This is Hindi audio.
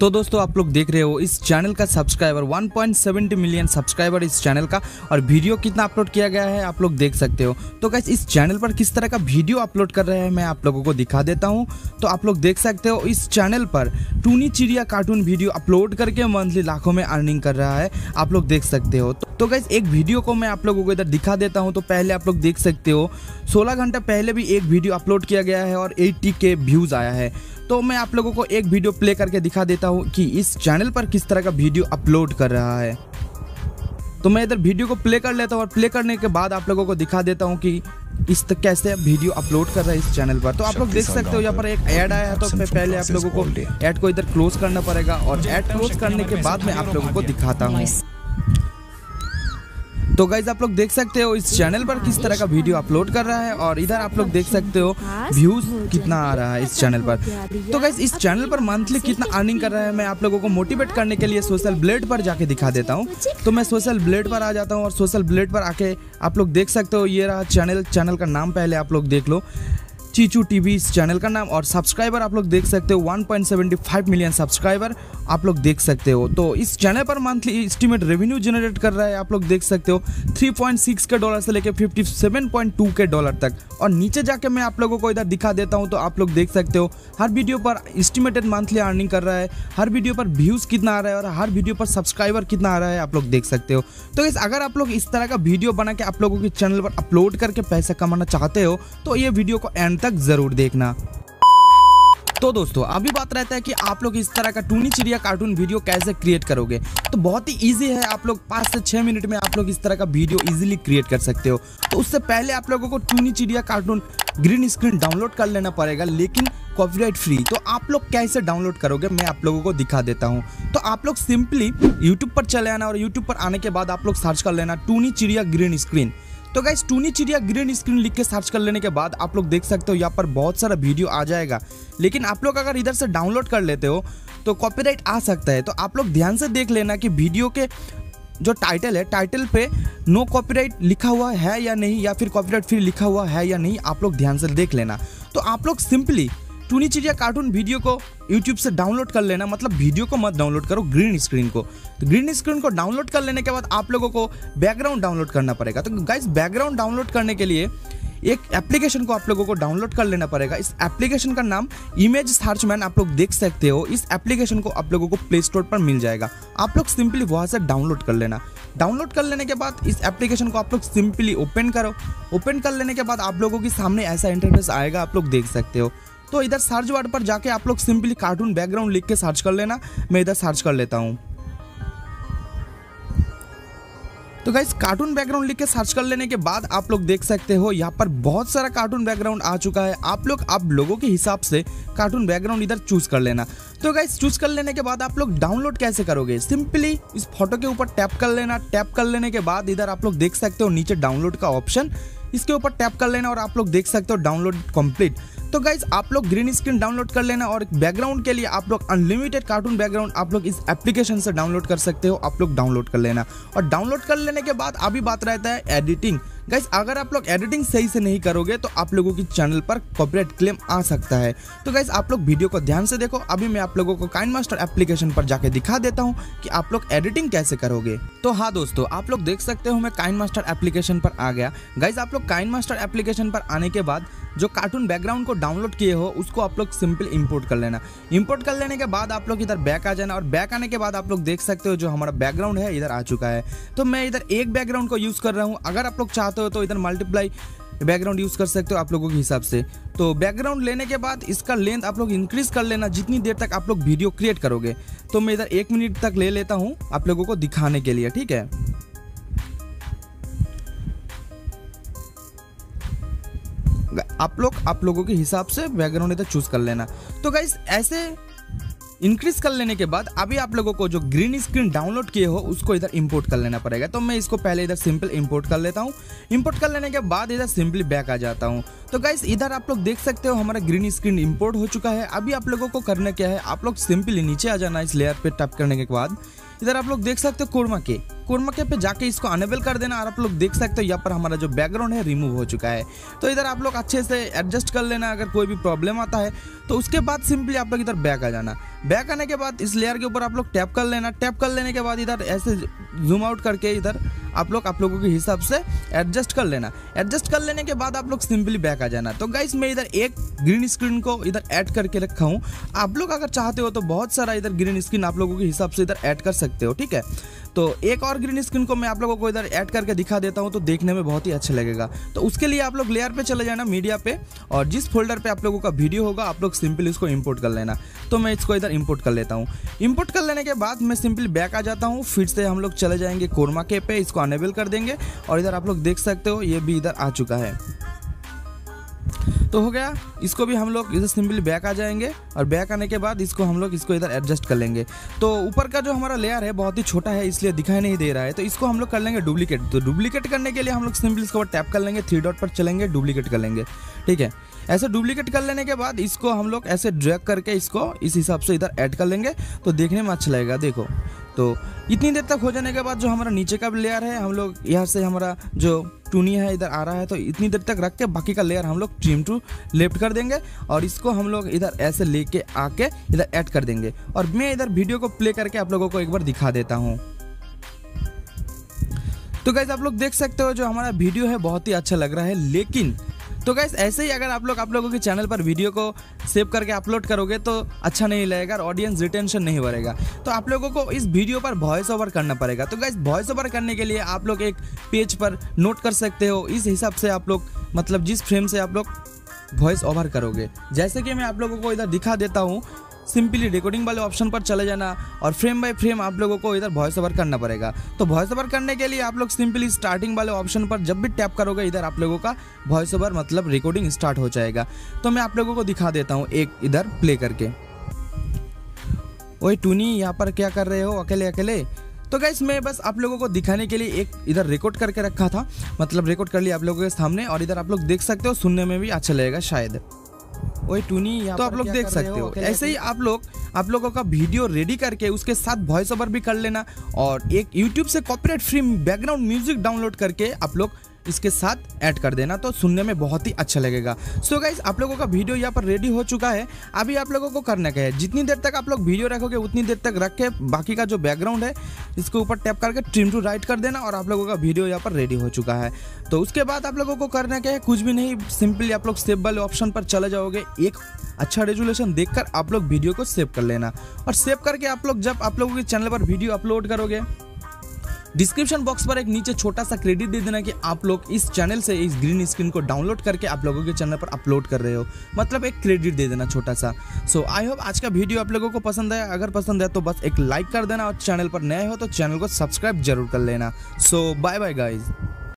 तो दोस्तों आप लोग देख रहे हो इस चैनल का सब्सक्राइबर 1.70 मिलियन सब्सक्राइबर इस चैनल का, और वीडियो कितना अपलोड किया गया है आप लोग देख सकते हो। तो गाइस इस चैनल पर किस तरह का वीडियो अपलोड कर रहे हैं मैं आप लोगों को दिखा देता हूं। तो आप लोग देख सकते हो इस चैनल पर Tuni Chidiya cartoon video upload करके मंथली लाखों में अर्निंग कर रहा है, आप लोग देख सकते हो। तो गाइस एक वीडियो को मैं आप लोगों को इधर दिखा देता हूं। तो पहले आप लोग देख सकते हो 16 घंटा पहले भी एक वीडियो अपलोड किया गया है और 80K व्यूज़ आया है। तो मैं आप लोगों को एक वीडियो प्ले करके दिखा देता हूं कि इस चैनल पर किस तरह का वीडियो अपलोड कर रहा है। तो मैं इधर वीडियो को प्ले कर लेता हूँ और प्ले करने के बाद आप लोगों को दिखा देता हूँ कि इस तक कैसे वीडियो अपलोड कर रहा है इस चैनल पर। तो आप लोग देख सकते हो यहाँ पर एक ऐड आया है, तो उसमें पहले आप लोगों को ऐड को इधर क्लोज करना पड़ेगा, और ऐड क्लोज करने के बाद मैं आप लोगों को दिखाता हूँ। तो गाइज आप लोग देख सकते हो इस चैनल पर किस तरह का वीडियो अपलोड कर रहा है, और इधर आप लोग देख सकते हो व्यूज कितना आ रहा है इस चैनल पर। तो गाइज इस चैनल पर मंथली कितना अर्निंग कर रहा है मैं आप लोगों को मोटिवेट करने के लिए सोशल ब्लेड पर जाके दिखा देता हूँ। तो मैं सोशल ब्लेड पर आ जाता हूँ, और सोशल ब्लेड पर आके आप लोग देख सकते हो ये रहा चैनल। चैनल का नाम पहले आप लोग देख लो, चीचू टीवी इस चैनल का नाम, और सब्सक्राइबर आप लोग देख सकते हो 1.75 मिलियन सब्सक्राइबर आप लोग देख सकते हो। तो इस चैनल पर मंथली एस्टिमेट रेवेन्यू जनरेट कर रहा है आप लोग देख सकते हो 3.6 के डॉलर से लेके 57.2 के डॉलर तक। और नीचे जाके मैं आप लोगों को इधर दिखा देता हूं। तो आप लोग देख सकते हो हर वीडियो पर एस्टिमेटेड मंथली अर्निंग कर रहा है, हर वीडियो पर व्यूज़ कितना आ रहा है, और हर वीडियो पर सब्सक्राइबर कितना आ रहा है आप लोग देख सकते हो। तो गाइस अगर आप लोग इस तरह का वीडियो बना के आप लोगों के चैनल पर अपलोड करके पैसा कमाना चाहते हो तो ये वीडियो को एंड तक जरूर देखना। तो दोस्तों अभी बात रहता है कि आप लोग इस तरह का टूनी चिड़िया कार्टून वीडियो कैसे क्रिएट करोगे। तो बहुत ही इजी है, आप लोग 5 से 6 मिनट में आप लोग इस तरह का वीडियो इजीली क्रिएट कर सकते हो। तो उससे पहले आप लोगों को टूनी Chidiya cartoon green screen download कर लेना पड़ेगा, लेकिन कॉपीराइट फ्री। तो आप लोग कैसे डाउनलोड करोगे मैं आप लोगों को दिखा देता हूं। तो आप लोग सिंपली यूट्यूब पर चले आना, और यूट्यूब पर आने के बाद आप लोग सर्च कर लेना टूनी चिड़िया ग्रीन स्क्रीन। तो guys Tuni Chidiya green screen लिख के सर्च कर लेने के बाद आप लोग देख सकते हो यहाँ पर बहुत सारा वीडियो आ जाएगा। लेकिन आप लोग अगर इधर से डाउनलोड कर लेते हो तो कॉपीराइट आ सकता है। तो आप लोग ध्यान से देख लेना कि वीडियो के जो टाइटल है, टाइटल पे नो कॉपीराइट लिखा हुआ है या नहीं, या फिर कॉपीराइट फ्री लिखा हुआ है या नहीं, आप लोग ध्यान से देख लेना। तो आप लोग simply Tuni Chidiya cartoon video को यूट्यूब से डाउनलोड कर लेना, मतलब वीडियो को मत डाउनलोड करो, ग्रीन स्क्रीन को। तो ग्रीन स्क्रीन को डाउनलोड कर लेने के बाद आप लोगों को बैकग्राउंड डाउनलोड करना पड़ेगा। तो गाइस बैकग्राउंड डाउनलोड करने के लिए एक एप्लीकेशन को आप लोगों को डाउनलोड कर लेना पड़ेगा। इस एप्लीकेशन का नाम इमेज सर्च मैन आप लोग देख सकते हो। इस एप्लीकेशन को आप लोगों को प्ले स्टोर पर मिल जाएगा, आप लोग सिंपली वहाँ से डाउनलोड कर लेना। डाउनलोड कर लेने के बाद इस एप्लीकेशन को आप लोग सिंपली ओपन करो। ओपन कर लेने के बाद आप लोगों के सामने ऐसा इंटरफेस आएगा, आप लोग देख सकते हो। तो इधर सर्च बार पर जाके आप लोग सिंपली कार्टून बैकग्राउंड लिख के सर्च कर लेना। मैं इधर सर्च कर लेता हूँ। तो गाइस कार्टून बैकग्राउंड लिख के सर्च कर लेने के बाद आप लोग देख सकते हो यहाँ पर बहुत सारा कार्टून बैकग्राउंड आ चुका है। आप लोगों के हिसाब से कार्टून बैकग्राउंड इधर चूज कर लेना। तो गाइस चूज कर लेने के बाद आप लोग डाउनलोड कैसे करोगे, सिंपली इस फोटो के ऊपर टैप कर लेना। टैप कर लेने के बाद इधर आप लोग देख सकते हो नीचे डाउनलोड का ऑप्शन, इसके ऊपर टैप कर लेना और आप लोग देख सकते हो डाउनलोड कंप्लीट। तो गाइज आप लोग ग्रीन स्क्रीन डाउनलोड कर लेना, और बैकग्राउंड के लिए आप लोग अनलिमिटेड कार्टून बैकग्राउंड आप लोग इस एप्लीकेशन से डाउनलोड कर सकते हो। आप लोग डाउनलोड कर लेना, और डाउनलोड कर लेने के बाद अभी बात रहता है एडिटिंग। गाइज अगर आप लोग एडिटिंग सही से नहीं करोगे तो आप लोगों की चैनल पर कॉपीराइट क्लेम आ सकता है। तो गाइज आप लोग वीडियो को ध्यान से देखो। अभी मैं आप लोगों को काइनमास्टर एप्लीकेशन पर जाके दिखा देता हूँ कि आप लोग एडिटिंग कैसे करोगे। तो हाँ दोस्तों आप लोग देख सकते हो मैं काइनमास्टर एप्लीकेशन पर आ गया। गाइज आप लोग काइनमास्टर एप्लीकेशन पर आने के बाद जो कार्टून बैकग्राउंड को डाउनलोड किए हो उसको आप लोग सिंपल इंपोर्ट कर लेना। इंपोर्ट कर लेने के बाद आप लोग इधर बैक आ जाना, और बैक आने के बाद आप लोग देख सकते हो जो हमारा बैकग्राउंड है इधर आ चुका है। तो मैं इधर एक बैकग्राउंड को यूज़ कर रहा हूँ। अगर आप लोग चाहते हो तो इधर मल्टीप्लाई बैकग्राउंड यूज़ कर सकते हो आप लोगों के हिसाब से। तो बैकग्राउंड लेने के बाद इसका लेंथ आप लोग इंक्रीज़ कर लेना जितनी देर तक आप लोग वीडियो क्रिएट करोगे। तो मैं इधर 1 मिनट तक ले लेता हूँ आप लोगों को दिखाने के लिए, ठीक है। आप लोगों के हिसाब से बैकग्राउंड इधर चूज कर लेना। तो गाइस ऐसे इंक्रीज कर लेने के बाद अभी आप लोगों को जो ग्रीन स्क्रीन डाउनलोड किए हो उसको इधर इंपोर्ट कर लेना पड़ेगा। तो मैं इसको पहले इधर सिंपल इंपोर्ट कर लेता हूँ। इंपोर्ट कर लेने के बाद इधर सिंपली बैक आ जाता हूँ। तो गाइस इधर आप लोग देख सकते हो हमारा ग्रीन स्क्रीन इंपोर्ट हो चुका है। अभी आप लोगों को करना क्या है, आप लोग सिंपली नीचे आ जाना। इस लेयर पर टैप करने के बाद इधर आप लोग देख सकते हो कोरमा के क्रोमा के पे जाके इसको अनेबल कर देना। और आप लोग देख सकते हो यहाँ पर हमारा जो बैकग्राउंड है रिमूव हो चुका है। तो इधर आप लोग अच्छे से एडजस्ट कर लेना अगर कोई भी प्रॉब्लम आता है। तो उसके बाद सिंपली आप लोग इधर बैक आ जाना। बैक आने के बाद इस लेयर के ऊपर आप लोग टैप कर लेना। टैप कर लेने के बाद इधर ऐसे जूम आउट करके इधर आप लोगों के हिसाब से एडजस्ट कर लेना। एडजस्ट कर लेने के बाद आप लोग सिंपली बैक आ जाना। तो गाइस मैं इधर एक ग्रीन स्क्रीन को इधर ऐड करके रखा हूँ। आप लोग अगर चाहते हो तो बहुत सारा इधर ग्रीन स्क्रीन आप लोगों के हिसाब से इधर ऐड कर सकते हो, ठीक है। तो एक और ग्रीन स्क्रीन को मैं आप लोगों को इधर ऐड करके दिखा देता हूँ, तो देखने में बहुत ही अच्छा लगेगा। तो उसके लिए आप लोग लेयर पे चले जाना, मीडिया पे, और जिस फोल्डर पे आप लोगों का वीडियो होगा आप लोग सिंपली इसको इंपोर्ट कर लेना। तो मैं इसको इधर इंपोर्ट कर लेता हूँ। इंपोर्ट कर लेने के बाद मैं सिंपली बैक आ जाता हूँ। फिर से हम लोग चले जाएंगे क्रोमा के पे, इसको अनेबल कर देंगे और इधर आप लोग देख सकते हो ये भी इधर आ चुका है। तो हो गया, इसको भी हम लोग इधर सिंपली बैक आ जाएंगे और बैक आने के बाद इसको हम लोग इधर एडजस्ट कर लेंगे। तो ऊपर का जो हमारा लेयर है बहुत ही छोटा है इसलिए दिखाई नहीं दे रहा है, तो इसको हम लोग कर लेंगे डुप्लीकेट। तो डुप्लीकेट करने के लिए हम लोग सिंपली इसको टैप कर लेंगे, थ्री डॉट पर चलेंगे, डुप्लीकेट कर लेंगे, ठीक है। ऐसे डुप्लीकेट कर लेने के बाद इसको हम लोग ऐसे ड्रैग करके इसको इस हिसाब से इधर ऐड कर लेंगे, तो देखने में अच्छा लगेगा, देखो। तो इतनी देर तक हो जाने के बाद जो हमारा नीचे का लेयर है हम लोग यहाँ से हमारा जो टूनी है इधर आ रहा है, तो इतनी देर तक रख के बाकी का लेयर हम लोग ट्रिम टू लेफ्ट कर देंगे और इसको हम लोग इधर ऐसे लेके आके इधर ऐड कर देंगे। और मैं इधर वीडियो को प्ले करके आप लोगों को एक बार दिखा देता हूँ। तो गाइस आप लोग देख सकते हो जो हमारा वीडियो है बहुत ही अच्छा लग रहा है। लेकिन तो गाइस ऐसे ही अगर आप लोगों के चैनल पर वीडियो को सेव करके अपलोड करोगे तो अच्छा नहीं लगेगा और ऑडियंस रिटेंशन नहीं बढ़ेगा। तो आप लोगों को इस वीडियो पर वॉइस ओवर करना पड़ेगा। तो गाइस वॉइस ओवर करने के लिए आप लोग एक पेज पर नोट कर सकते हो, इस हिसाब से आप लोग मतलब जिस फ्रेम से आप लोग वॉइस ओवर करोगे। जैसे कि मैं आप लोगों को इधर दिखा देता हूँ, सिंपली रिकॉर्डिंग वाले ऑप्शन पर चले जाना और फ्रेम बाय फ्रेम आप लोगों को इधर वॉइस ओवर करना पड़ेगा। तो वॉइस ओवर करने के लिए आप लोग सिंपली स्टार्टिंग वाले ऑप्शन पर जब भी टैप करोगे इधर आप लोगों का वॉइस ओवर मतलब रिकॉर्डिंग स्टार्ट हो जाएगा। तो मैं आप लोगों को दिखा देता हूँ एक इधर प्ले करके। ओए टूनी, यहाँ पर क्या कर रहे हो अकेले अकेले? तो गाइस मैं बस आप लोगों को दिखाने के लिए एक इधर रिकॉर्ड करके रखा था, मतलब रिकॉर्ड कर लिया आप लोगों के सामने और इधर आप लोग देख सकते हो, सुनने में भी अच्छा लगेगा शायद। ओए टूनी, तो आप लोग देख सकते हो। ऐसे ही आप लोगों का वीडियो रेडी करके उसके साथ वॉइस ओवर भी कर लेना और एक YouTube से copyright free background music download करके आप लोग इसके साथ ऐड कर देना, तो सुनने में बहुत ही अच्छा लगेगा। सो गाइस आप लोगों का वीडियो यहाँ पर रेडी हो चुका है। अभी आप लोगों को करना क्या है, जितनी देर तक आप लोग वीडियो रखोगे उतनी देर तक रख के बाकी का जो बैकग्राउंड है इसके ऊपर टैप करके ट्रिम टू राइट कर देना और आप लोगों का वीडियो यहाँ पर रेडी हो चुका है। तो उसके बाद आप लोगों को करना क्या है, कुछ भी नहीं, सिंपली आप लोग सेव वाले ऑप्शन पर चले जाओगे। एक अच्छा रेजुलेशन देखकर आप लोग वीडियो को सेव कर लेना और सेव करके आप लोग जब आप लोगों के चैनल पर वीडियो अपलोड करोगे डिस्क्रिप्शन बॉक्स पर एक नीचे छोटा सा क्रेडिट दे देना कि आप लोग इस चैनल से इस ग्रीन स्क्रीन को डाउनलोड करके आप लोगों के चैनल पर अपलोड कर रहे हो, मतलब एक क्रेडिट दे देना छोटा सा। सो आई होप आज का वीडियो आप लोगों को पसंद आया। अगर पसंद है तो बस एक लाइक कर देना और चैनल पर नए हो तो चैनल को सब्सक्राइब जरूर कर लेना। So bye bye guys.